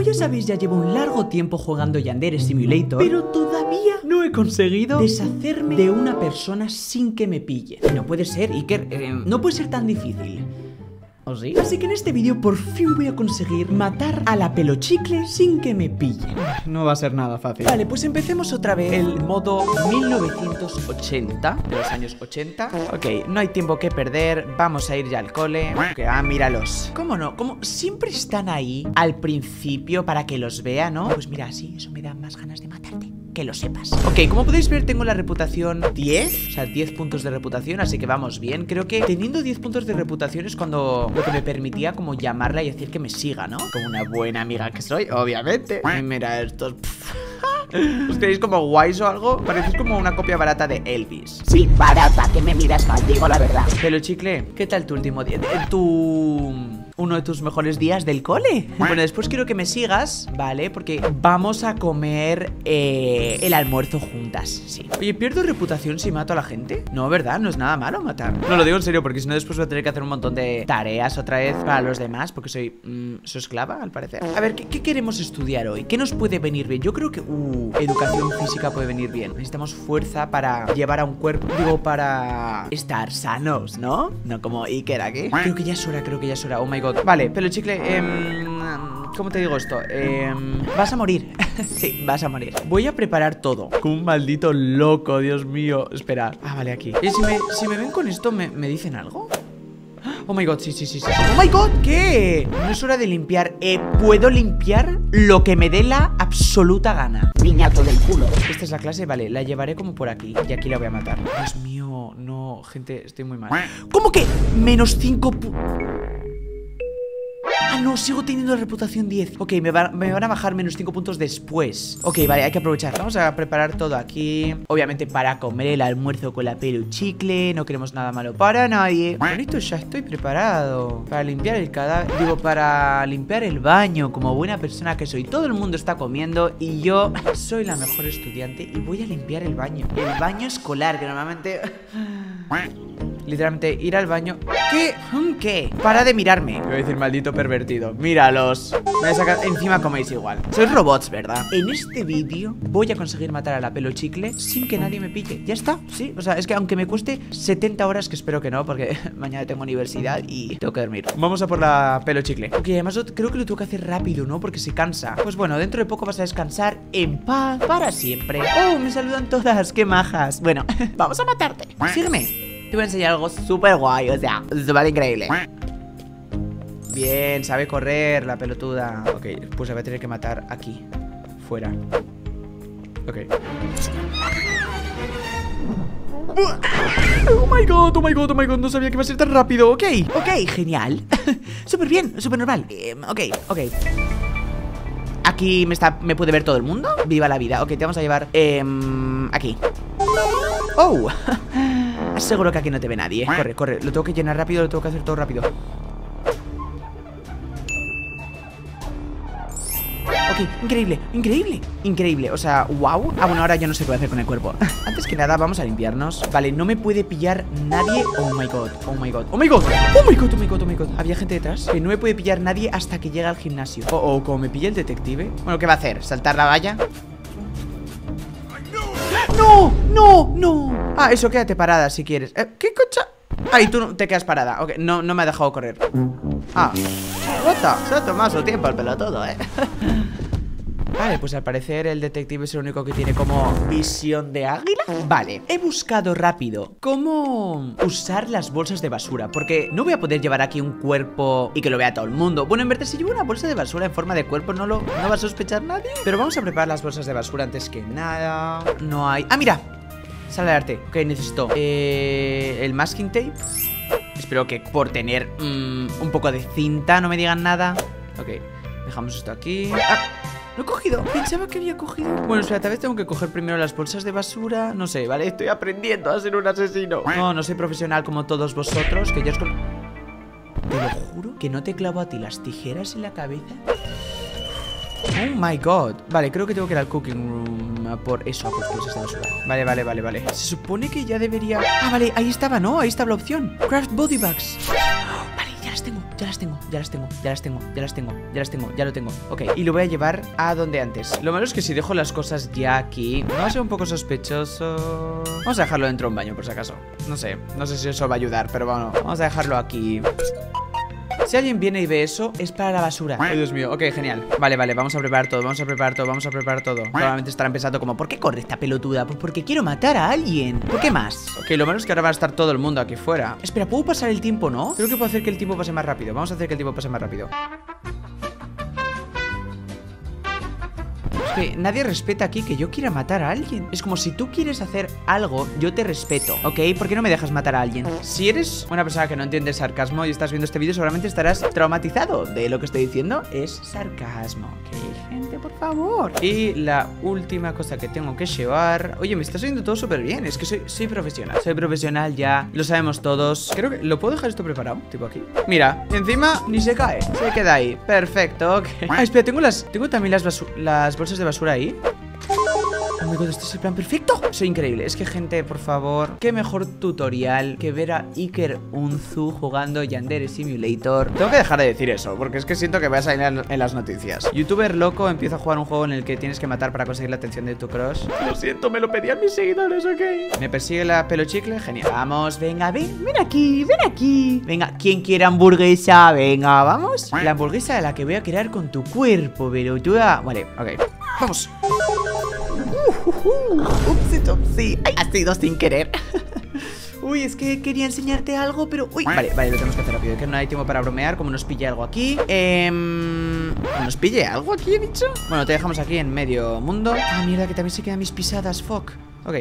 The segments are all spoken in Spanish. Como ya sabéis, ya llevo un largo tiempo jugando Yandere Simulator, pero todavía no he conseguido deshacerme de una persona sin que me pille. No puede ser, Iker, no puede ser tan difícil. ¿O sí? Así que en este vídeo por fin voy a conseguir matar a la pelochicle sin que me pillen. No va a ser nada fácil. Vale, pues empecemos otra vez el modo 1980, de los años 80. Ok, no hay tiempo que perder, vamos a ir ya al cole. Okay, míralos. ¿Cómo no? Como siempre están ahí al principio para que los vea, ¿no? Pues mira, así eso me da más ganas de matarte. Que lo sepas. Ok, como podéis ver, tengo la reputación 10, o sea, 10 puntos de reputación, así que vamos bien. Creo que teniendo 10 puntos de reputación es cuando lo que me permitía como llamarla y decir que me siga, ¿no? Como una buena amiga que soy, obviamente. Y mira estos... ¿Os creéis como guays o algo? Parecéis como una copia barata de Elvis. Sí, barata, que me miras mal, digo la verdad. Pelochicle, ¿qué tal tu último día? Uno de tus mejores días del cole. Bueno, después quiero que me sigas, ¿vale? Porque vamos a comer el almuerzo juntas, sí. Oye, ¿pierdo reputación si mato a la gente? No, ¿verdad? No es nada malo matar. No, lo digo en serio, porque si no después voy a tener que hacer un montón de tareas otra vez para los demás, porque soy su esclava, al parecer. A ver, ¿qué queremos estudiar hoy? ¿Qué nos puede venir bien? Yo creo que, educación física puede venir bien. Necesitamos fuerza para llevar a un cuerpo, digo, para estar sanos, ¿no? No como Iker aquí. Creo que ya es hora, Oh my god. Vale, Pelochicle, ¿cómo te digo esto? Vas a morir. Sí, vas a morir. Voy a preparar todo. Como un maldito loco, Dios mío. Espera. Ah, vale, aquí. ¿Y si me ven con esto, me dicen algo? Oh my god, sí. Oh my god, ¿qué? No es hora de limpiar. Puedo limpiar lo que me dé la absoluta gana. Piñato del culo. Esta es la clase, vale, la llevaré como por aquí. Y aquí la voy a matar. Dios mío, no, gente, estoy muy mal. ¿Cómo que? Menos 5 No, sigo teniendo la reputación 10. Ok, me van a bajar menos 5 puntos después. Ok, vale, hay que aprovechar. Vamos a preparar todo aquí. Obviamente para comer el almuerzo con la pelochicle. No queremos nada malo para nadie. Bonito, ya estoy preparado. Para limpiar el cadáver. Digo, para limpiar el baño. Como buena persona que soy. Todo el mundo está comiendo. Y yo soy la mejor estudiante. Y voy a limpiar el baño. El baño escolar, que normalmente... Literalmente ir al baño. ¿Qué? ¿Qué? Para de mirarme. Voy a decir maldito pervertido. Míralos. Me voy a sacar. Encima coméis igual. Sois robots, ¿verdad? En este vídeo voy a conseguir matar a la pelochicle sin que nadie me pille. ¿Ya está? Sí. O sea, es que aunque me cueste 70 horas, que espero que no, porque mañana tengo universidad y tengo que dormir. Vamos a por la pelochicle. Ok, además creo que lo tengo que hacer rápido, ¿no? Porque se cansa. Pues bueno, dentro de poco vas a descansar en paz para siempre. Oh, me saludan todas. Qué majas. Bueno, vamos a matarte. Sígueme. Te voy a enseñar algo súper guay, o sea, súper increíble. Bien, sabe correr la pelotuda. Ok, pues la voy a tener que matar aquí. Fuera. Ok. Oh my god, oh my god, oh my god. No sabía que iba a ser tan rápido, ok. Ok, genial. Súper bien, súper normal. Ok. Aquí me puede ver todo el mundo. Viva la vida, ok, te vamos a llevar aquí. Oh. Seguro que aquí no te ve nadie. Corre, corre. Lo tengo que llenar rápido, lo tengo que hacer todo rápido. Ok, increíble. O sea, wow. Ah, bueno, ahora yo no sé qué voy a hacer con el cuerpo. Antes que nada, vamos a limpiarnos. Vale, no me puede pillar nadie. Oh my god. Había gente detrás. Que no me puede pillar nadie hasta que llegue al gimnasio. Oh, como me pilla el detective. Bueno, ¿qué va a hacer? ¿Saltar la valla? No. Ah, eso, quédate parada si quieres. ¿Qué cocha? Ay, tú te quedas parada. Ok, no me ha dejado correr. Ah, gota. Se ha tomado su tiempo el pelotudo, Vale, pues al parecer el detective es el único que tiene como visión de águila. Vale, he buscado rápido cómo usar las bolsas de basura, porque no voy a poder llevar aquí un cuerpo y que lo vea todo el mundo. Bueno, en verdad, si llevo una bolsa de basura en forma de cuerpo no va a sospechar nadie. Pero vamos a preparar las bolsas de basura antes que nada. No hay... Ah, mira, sale de arte. Ok, necesito el masking tape. Espero que por tener un poco de cinta no me digan nada. Ok, dejamos esto aquí. Lo he cogido, pensaba que había cogido. Bueno, espera, tal vez tengo que coger primero las bolsas de basura. No sé, vale, estoy aprendiendo a ser un asesino. No soy profesional como todos vosotros. Que yo os con... Te lo juro que no te clavo a ti las tijeras en la cabeza. Oh my god. Vale, creo que tengo que ir al cooking room a por eso, a por bolsas de basura. Vale. Se supone que ya debería... Ah, vale, ahí estaba, ¿no? Ahí estaba la opción. Craft body bags. Ya lo tengo. Ok, y lo voy a llevar a donde antes. Lo malo es que si dejo las cosas ya aquí, ¿no va a ser un poco sospechoso? Vamos a dejarlo dentro de un baño, por si acaso. No sé si eso va a ayudar, pero bueno, vamos a dejarlo aquí. Si alguien viene y ve eso, es para la basura. Ay, Dios mío, ok, genial. Vale, vamos a preparar todo, Probablemente estarán pensando como, ¿por qué corre esta pelotuda? Pues porque quiero matar a alguien. ¿Por qué más? Ok, lo malo es que ahora va a estar todo el mundo aquí fuera. Espera, ¿puedo pasar el tiempo, no? Creo que puedo hacer que el tiempo pase más rápido. Vamos a hacer que el tiempo pase más rápido. Nadie respeta aquí que yo quiera matar a alguien. Es como si tú quieres hacer algo, yo te respeto, ¿ok? ¿Por qué no me dejas matar a alguien? Si eres una persona que no entiende el sarcasmo y estás viendo este vídeo, seguramente estarás traumatizado de lo que estoy diciendo. Es sarcasmo, ¿ok? Gente, por favor. Y la última cosa que tengo que llevar... Oye, me está saliendo todo súper bien. Es que soy profesional. Soy profesional ya. Lo sabemos todos. Creo que... ¿Lo puedo dejar esto preparado? Tipo aquí. Mira, encima ni se cae. Se queda ahí. Perfecto, ok. Ah, espera, tengo también las bolsas de basura ahí. Amigo, este es el plan perfecto. Soy increíble. Es que, gente, por favor, qué mejor tutorial que ver a Iker Unzu jugando Yandere Simulator. Tengo que dejar de decir eso, porque es que siento que vas a ir en las noticias. Youtuber loco empieza a jugar un juego en el que tienes que matar para conseguir la atención de tu crush. Lo siento, me lo pedían mis seguidores, ¿ok? Me persigue la pelochicle, genial. Vamos, venga, ven aquí. Venga, ¿quién quiere hamburguesa? Venga, vamos. La hamburguesa de la que voy a crear con tu cuerpo, pelotuda. Vale, ok. Vamos. Upsi topsi. Ay, ha sido sin querer. Uy, es que quería enseñarte algo, pero... Uy, vale, lo tenemos que hacer rápido. Que no hay tiempo para bromear, como nos pille algo aquí. ¿Nos pille algo aquí, he dicho? Bueno, te dejamos aquí en medio mundo. Ah, mierda, que también se quedan mis pisadas, fuck. Ok.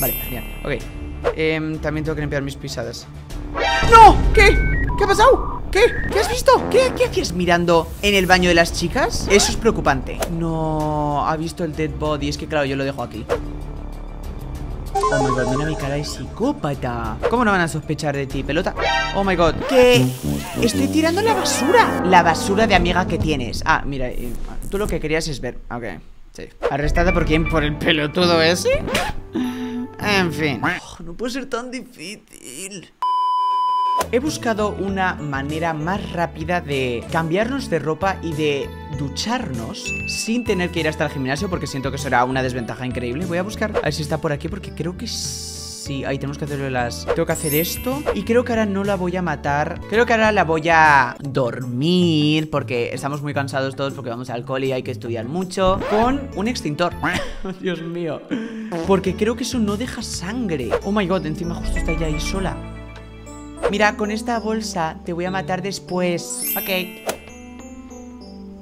Vale, genial, ok. También tengo que limpiar mis pisadas. ¡No! ¿Qué? ¿Qué ha pasado? ¿Qué? ¿Qué has visto? ¿Qué hacías mirando en el baño de las chicas? Eso es preocupante. No, ha visto el dead body. Es que claro, yo lo dejo aquí. Oh my god, mira mi cara de psicópata. ¿Cómo no van a sospechar de ti, pelota? Oh my god, que estoy tirando la basura. La basura de amiga que tienes. Ah, mira, tú lo que querías es ver. Ok, sí. ¿Arrestada por quién? ¿Por el pelotudo ese? En fin. Oh, no puede ser tan difícil. He buscado una manera más rápida de cambiarnos de ropa y de ducharnos sin tener que ir hasta el gimnasio, porque siento que será una desventaja increíble. Voy a buscar a ver si está por aquí, porque creo que sí. Ahí tenemos que hacerlo las... Tengo que hacer esto. Y creo que ahora no la voy a matar. Creo que ahora la voy a dormir, porque estamos muy cansados todos, porque vamos al cole y hay que estudiar mucho. Con un extintor. Dios mío. Porque creo que eso no deja sangre. Oh my god, encima justo está ella ahí sola. Mira, con esta bolsa te voy a matar después. Ok.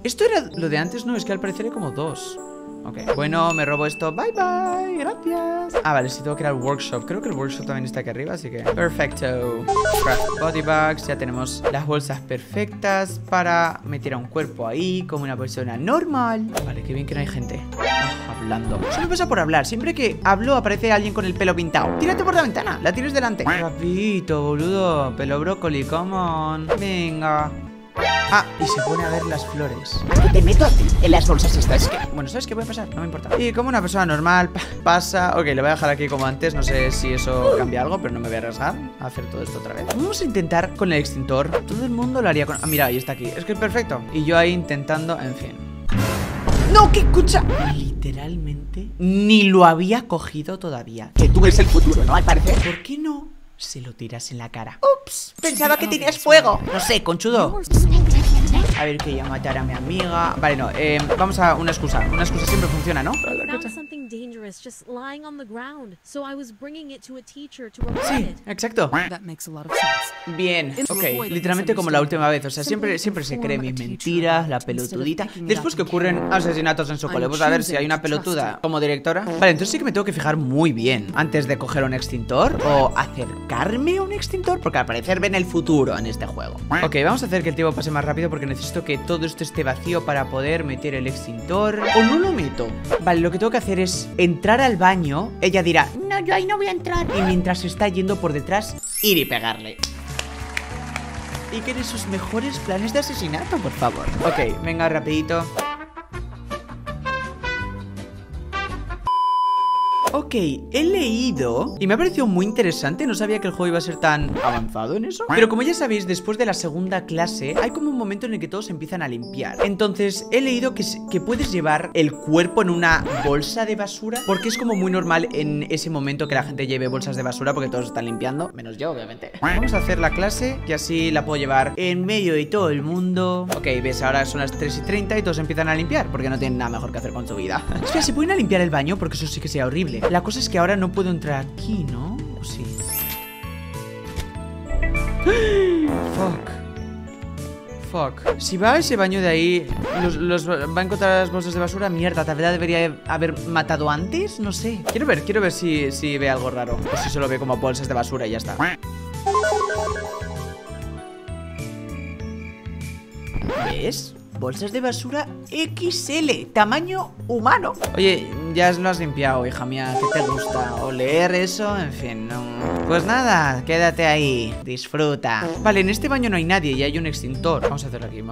Esto era lo de antes, ¿no? Es que al parecer hay como dos. Ok. Bueno, me robo esto. Bye, bye. Gracias. Ah, vale, sí tengo que ir al workshop. Creo que el workshop también está aquí arriba, así que... Perfecto. Craft body bags. Ya tenemos las bolsas perfectas para meter a un cuerpo ahí como una persona normal. Vale, qué bien que no hay gente. Hablando. Eso me pasa por hablar. Siempre que hablo aparece alguien con el pelo pintado. Tírate por la ventana. La tienes delante. Rapito, boludo. Pelo brócoli, come on. Venga. Ah, y se pone a ver las flores. Es que te meto a ti en las bolsas estas. Que... Bueno, ¿sabes qué puede pasar? No me importa. Y como una persona normal pasa... Ok, lo voy a dejar aquí como antes. No sé si eso cambia algo, pero no me voy a arriesgar a hacer todo esto otra vez. Vamos a intentar con el extintor. Todo el mundo lo haría con... Ah, mira, ahí está aquí. Es que es perfecto. Y yo ahí intentando... En fin. ¡No, que escucha! Literalmente ni lo había cogido todavía. Que tú eres el futuro, ¿no? Al parecer. ¿Por qué no se lo tiras en la cara? ¡Ups! Pensaba que tenías fuego. No sé, conchudo. A ver, que ya matar a mi amiga. Vale, no, vamos a una excusa. Una excusa siempre funciona, ¿no? Sí, exacto. Bien, ok. Literalmente como la última vez. O sea, siempre se cree mis mentiras, la pelotudita. Después que ocurren asesinatos en su cole. Pues a ver si hay una pelotuda como directora. Vale, entonces sí que me tengo que fijar muy bien antes de coger un extintor o acercarme a un extintor, porque al parecer ven el futuro en este juego. Ok, vamos a hacer que el tiempo pase más rápido, porque necesito que todo esto esté vacío para poder meter el extintor. O no lo meto. Vale, lo que tengo que hacer es entrar al baño. Ella dirá, no, yo ahí no voy a entrar. Y mientras está yendo por detrás, ir y pegarle. Y que eres sus mejores planes de asesinato, por favor. Ok, venga, rapidito. Ok, he leído y me ha parecido muy interesante. No sabía que el juego iba a ser tan avanzado en eso. Pero como ya sabéis, después de la segunda clase hay como un momento en el que todos empiezan a limpiar. Entonces he leído que puedes llevar el cuerpo en una bolsa de basura, porque es como muy normal en ese momento que la gente lleve bolsas de basura, porque todos están limpiando, menos yo, obviamente. Vamos a hacer la clase, que así la puedo llevar en medio de todo el mundo. Ok, ves, ahora son las 3:30 y todos empiezan a limpiar, porque no tienen nada mejor que hacer con su vida. Es que se pueden a limpiar el baño, porque eso sí que sea horrible. La cosa es que ahora no puedo entrar aquí, ¿no? ¿O sí? Fuck. Fuck. Si va a ese baño de ahí, los va a encontrar las bolsas de basura. Mierda, tal vez debería haber matado antes. No sé. Quiero ver si ve algo raro. O si solo ve como bolsas de basura y ya está. ¿Ves? Bolsas de basura XL, tamaño humano. Oye, ya lo has limpiado, hija mía. ¿Qué te gusta? ¿O leer eso? En fin, no. Pues nada, quédate ahí. Disfruta. Vale, en este baño no hay nadie y hay un extintor. Vamos a hacerlo aquí,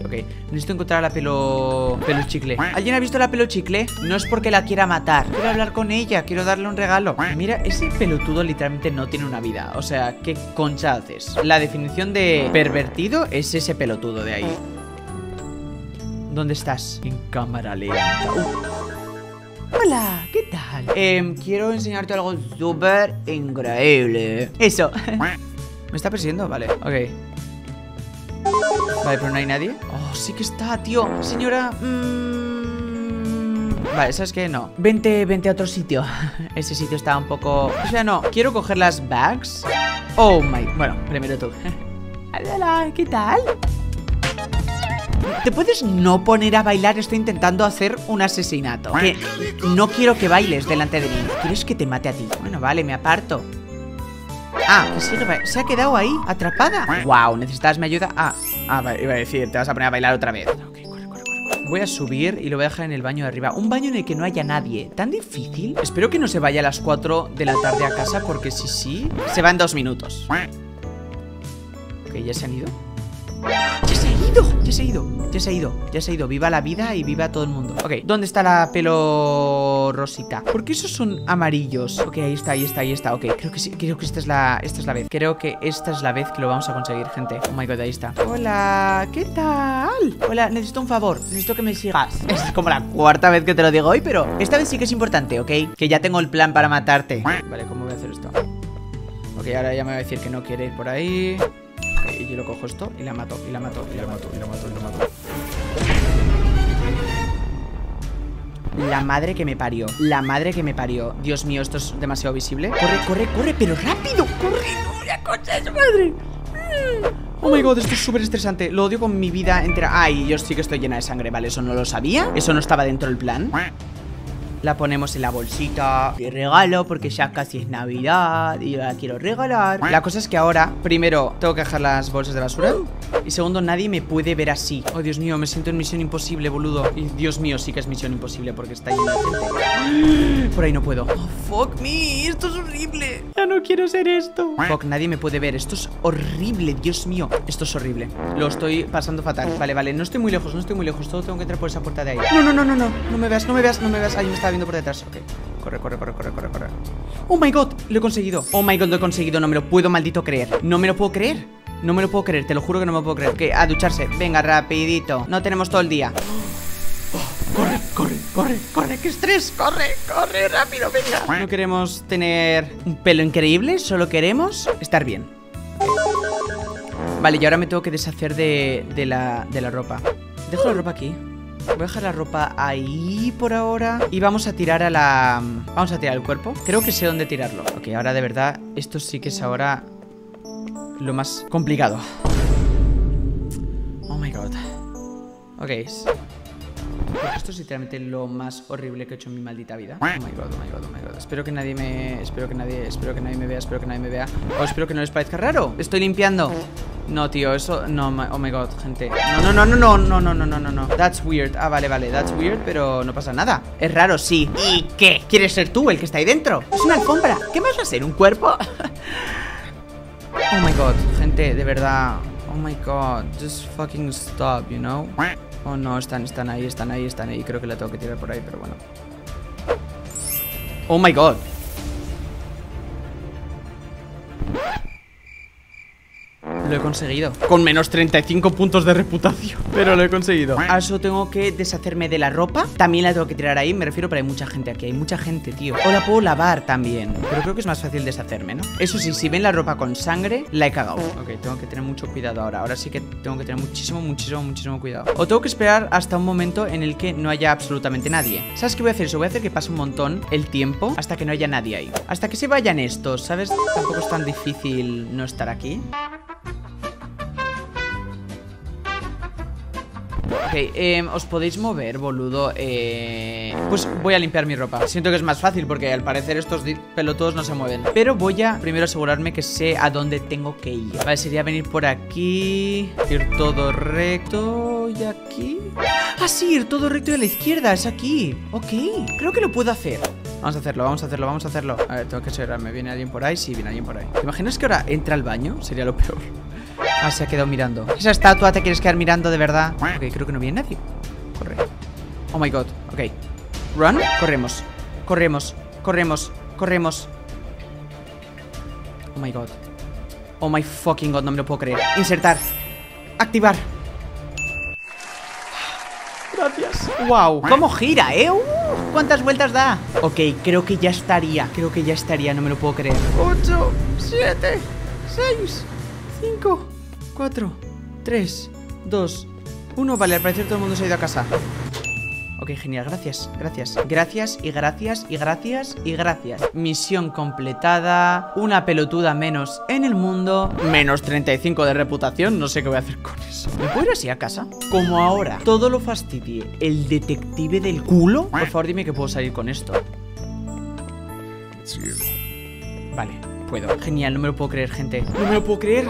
ok. Necesito encontrar a la pelo chicle. ¿Alguien ha visto la pelo chicle? No es porque la quiera matar. Quiero hablar con ella, quiero darle un regalo. Mira, ese pelotudo literalmente no tiene una vida. O sea, ¿qué concha haces? La definición de pervertido es ese pelotudo de ahí. ¿Dónde estás? En cámara lenta. Hola, ¿qué tal? Quiero enseñarte algo súper increíble. Eso. ¿Me está persiguiendo? Vale, ok. Vale, pero no hay nadie. Oh, sí que está, tío. Señora... Vale, ¿sabes qué? No. Vente a otro sitio. Ese sitio está un poco... O sea, no. Quiero coger las bags. Oh, my... Bueno, primero tú. Hola, ¿qué tal? ¿Te puedes no poner a bailar? Estoy intentando hacer un asesinato. Que no quiero que bailes delante de mí. ¿Quieres que te mate a ti? Bueno, vale, me aparto. Ah, que sí, se ha quedado ahí, atrapada. Wow, ¿necesitas mi ayuda? Ah, vale, iba a decir, te vas a poner a bailar otra vez. Ok, corre. Voy a subir y lo voy a dejar en el baño de arriba. Un baño en el que no haya nadie. ¿Tan difícil? Espero que no se vaya a las 4 de la tarde a casa, porque si sí, se va en 2 minutos. Ok, ¿ya se han ido? Ya se ha ido. Viva la vida y viva todo el mundo. Ok, ¿dónde está la pelo rosita? ¿Por qué esos son amarillos? Ok, ahí está. Ok, creo que esta es la vez. Creo que esta es la vez que lo vamos a conseguir, gente. Oh my god, ahí está. Hola, ¿qué tal? Hola, necesito un favor. Necesito que me sigas. Es como la cuarta vez que te lo digo hoy, pero esta vez sí que es importante, ¿ok? Que ya tengo el plan para matarte. Vale, ¿cómo voy a hacer esto? Ok, ahora ya me va a decir que no quiere ir por ahí. Y yo lo cojo esto y la mato. La madre que me parió. Dios mío, esto es demasiado visible. Corre, pero rápido. Corre, la concha de su madre. Oh my god, esto es súper estresante. Lo odio con mi vida entera. Ay, yo sí que estoy llena de sangre, vale, eso no lo sabía. Eso no estaba dentro del plan. La ponemos en la bolsita de regalo, porque ya casi es Navidad y yo la quiero regalar. La cosa es que ahora, primero, tengo que dejar las bolsas de basura. Y segundo, nadie me puede ver así. Oh, Dios mío, me siento en Misión Imposible, boludo. Y Dios mío, sí que es Misión Imposible, porque está llena de gente. Por ahí no puedo. Oh, fuck me, esto es horrible. Ya no quiero ser esto. Fuck, nadie me puede ver. Esto es horrible, Dios mío. Esto es horrible. Lo estoy pasando fatal. Vale, no estoy muy lejos. Todo tengo que entrar por esa puerta de ahí. No. No me veas. Ahí me está por detrás. Ok, corre. Oh my god, lo he conseguido. No me lo puedo creer, te lo juro que no me lo puedo creer. Ok, a ducharse, venga, rapidito. No tenemos todo el día. Oh, corre, qué estrés. Corre, rápido, venga. No queremos tener un pelo increíble, solo queremos estar bien. Vale, y ahora me tengo que deshacer de la ropa. Dejo la ropa aquí. Voy a dejar la ropa ahí por ahora. Y vamos a tirar a la... Vamos a tirar el cuerpo. Creo que sé dónde tirarlo. Ok, ahora de verdad, esto sí que es ahora lo más complicado. Oh my god. Ok. Esto es literalmente lo más horrible que he hecho en mi maldita vida. Oh my god. Espero que nadie me vea. Oh, espero que no les parezca raro. Estoy limpiando. No, tío, eso... No, oh my god, gente. No. That's weird. Ah, vale, that's weird, pero no pasa nada. Es raro, sí. ¿Y qué? ¿Quieres ser tú el que está ahí dentro? Es una alfombra. ¿Qué más va a ser? ¿Un cuerpo? Oh my god, gente, de verdad. Oh my god, just fucking stop, you know. Oh no, están ahí. Creo que la tengo que tirar por ahí, pero bueno. Oh my god. Lo he conseguido. Con menos 35 puntos de reputación, pero lo he conseguido. A eso tengo que deshacerme de la ropa. También la tengo que tirar ahí, me refiero, pero hay mucha gente aquí. Hay mucha gente, tío. O la puedo lavar también, pero creo que es más fácil deshacerme, ¿no? Eso sí, si ven la ropa con sangre, la he cagado. Ok, tengo que tener mucho cuidado ahora. Ahora sí que tengo que tener muchísimo, muchísimo, muchísimo cuidado. O tengo que esperar hasta un momento en el que no haya absolutamente nadie. ¿Sabes qué voy a hacer? Eso voy a hacer que pase un montón el tiempo hasta que no haya nadie ahí. Hasta que se vayan estos, ¿sabes? Tampoco es tan difícil no estar aquí. Ok, os podéis mover, boludo. Pues voy a limpiar mi ropa. Siento que es más fácil porque al parecer estos pelotudos no se mueven. Pero voy a primero asegurarme que sé a dónde tengo que ir. Vale, sería venir por aquí, ir todo recto y aquí. Ah, sí, ir todo recto y a la izquierda, es aquí. Ok, creo que lo puedo hacer. Vamos a hacerlo, vamos a hacerlo, vamos a hacerlo. A ver, tengo que asegurarme. ¿Viene alguien por ahí? Sí, viene alguien por ahí. ¿Te imaginas que ahora entra al baño? Sería lo peor. Ah, se ha quedado mirando. ¿Esa estatua te quieres quedar mirando de verdad? Ok, creo que no viene nadie. Corre. Oh my god. Ok. Run. Corremos. Corremos. Corremos. Corremos. Oh my god. Oh my fucking god, no me lo puedo creer. Insertar. Activar. Gracias. Wow. ¿Cómo gira, eh? ¿Cuántas vueltas da? Ok, creo que ya estaría. Creo que ya estaría, no me lo puedo creer. 8, 7, 6, 5, 4, 3, 2, 1. Vale, al parecer todo el mundo se ha ido a casa. Ok, genial, gracias, gracias. Gracias y gracias y gracias y gracias. Misión completada. Una pelotuda menos en el mundo. Menos 35 de reputación. No sé qué voy a hacer con eso. ¿Me puedo ir así a casa? Como ahora todo lo fastidie el detective del culo. Por favor, dime que puedo salir con esto. Vale, puedo. Genial, no me lo puedo creer, gente. No me lo puedo creer.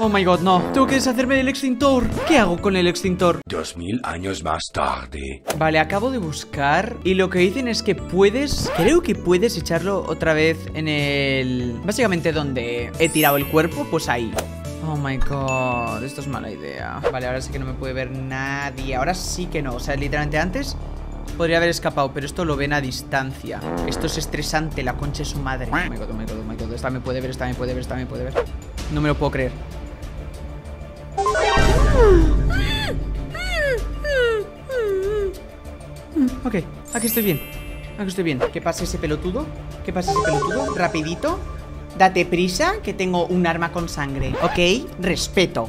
Oh my god, no. Tengo que deshacerme del extintor. ¿Qué hago con el extintor? 2000 años más tarde. Vale, acabo de buscar y lo que dicen es que puedes... Creo que puedes echarlo otra vez en el... Básicamente donde he tirado el cuerpo, pues ahí. Oh my god, esto es mala idea. Vale, ahora sí que no me puede ver nadie. Ahora sí que no, o sea, literalmente antes... Podría haber escapado, pero esto lo ven a distancia. Esto es estresante, la concha de su madre. Oh my god, oh my god, oh my god. Esta me puede ver, esta me puede ver, esta me puede ver. No me lo puedo creer. Ok, aquí estoy bien. Aquí estoy bien. Que pase ese pelotudo. Que pase ese pelotudo. Rapidito. Date prisa, que tengo un arma con sangre. Ok, respeto.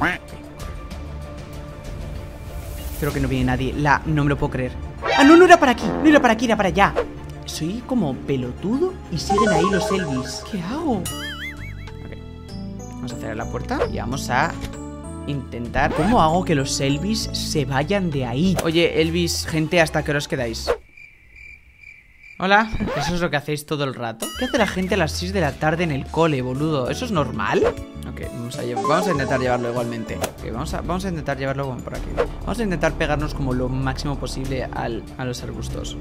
Creo que no viene nadie. No me lo puedo creer. Ah, no, no era para aquí. No era para aquí, era para allá. Soy como pelotudo y siguen ahí los Elvis. ¿Qué hago? Ok. Vamos a cerrar la puerta y vamos a... intentar. ¿Cómo hago que los Elvis se vayan de ahí? Oye, Elvis, gente, ¿hasta qué hora os quedáis? Hola. ¿Eso es lo que hacéis todo el rato? ¿Qué hace la gente a las 6 de la tarde en el cole, boludo? ¿Eso es normal? Ok, vamos a intentar llevarlo igualmente. Ok, vamos a intentar llevarlo por aquí. Vamos a intentar pegarnos como lo máximo posible a los arbustos.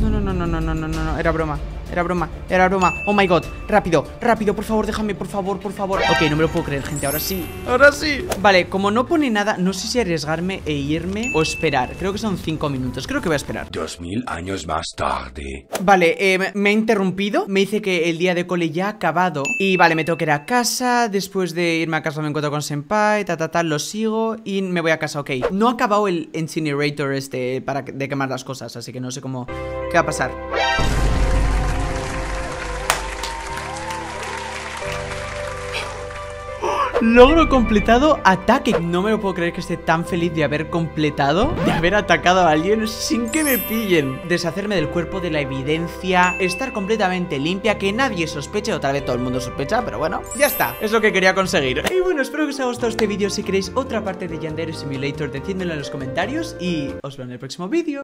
No, era broma. Era broma, era broma. Oh my god, rápido, rápido, por favor, déjame, por favor, por favor. Ok, no me lo puedo creer, gente, ahora sí. Ahora sí. Vale, como no pone nada, no sé si arriesgarme e irme o esperar. Creo que son 5 minutos, creo que voy a esperar. 2000 años más tarde. Vale, me ha interrumpido. Me dice que el día de cole ya ha acabado. Y vale, me tengo que ir a casa. Después de irme a casa me encuentro con Senpai. Lo sigo y me voy a casa, ok. No ha acabado el incinerator este para de quemar las cosas, así que no sé cómo... ¿Qué va a pasar? Logro completado, ataque. No me lo puedo creer que esté tan feliz de haber completado, de haber atacado a alguien sin que me pillen. Deshacerme del cuerpo, de la evidencia, estar completamente limpia, que nadie sospeche, o tal vez todo el mundo sospecha, pero bueno, ya está. Es lo que quería conseguir. Y bueno, espero que os haya gustado este vídeo. Si queréis otra parte de Yandere Simulator, decídmelo en los comentarios y os veo en el próximo vídeo.